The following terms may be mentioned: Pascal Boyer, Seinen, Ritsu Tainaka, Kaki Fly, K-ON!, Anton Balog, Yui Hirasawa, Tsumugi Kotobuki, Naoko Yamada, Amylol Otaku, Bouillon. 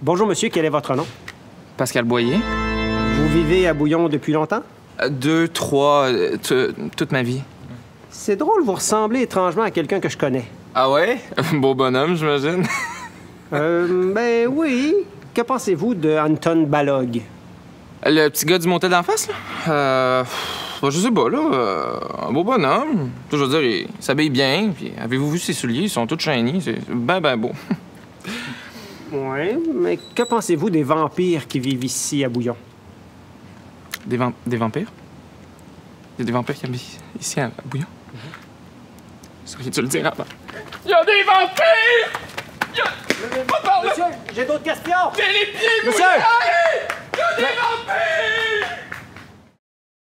Bonjour, monsieur. Quel est votre nom? Pascal Boyer. Vous vivez à Bouillon depuis longtemps? 2, 3, toute ma vie. C'est drôle, vous ressemblez étrangement à quelqu'un que je connais. Ah ouais? Beau bonhomme, j'imagine. Ben oui. Que pensez-vous de Anton Balog? Le petit gars du motel d'en face, là? Je sais pas, là. Un beau bonhomme. Je veux dire, il s'habille bien. Puis avez-vous vu ses souliers? Ils sont tous shiny. C'est ben beau. Ouais, mais que pensez-vous des vampires qui vivent ici, à Bouillon? Des vampires? Il y a des vampires qui habitent ici, à Bouillon? Est-ce que j'ai dû le dire avant? Il y a des vampires! Il y a... Monsieur, j'ai d'autres questions! J'ai les pieds mouillés! Il y a des vampires!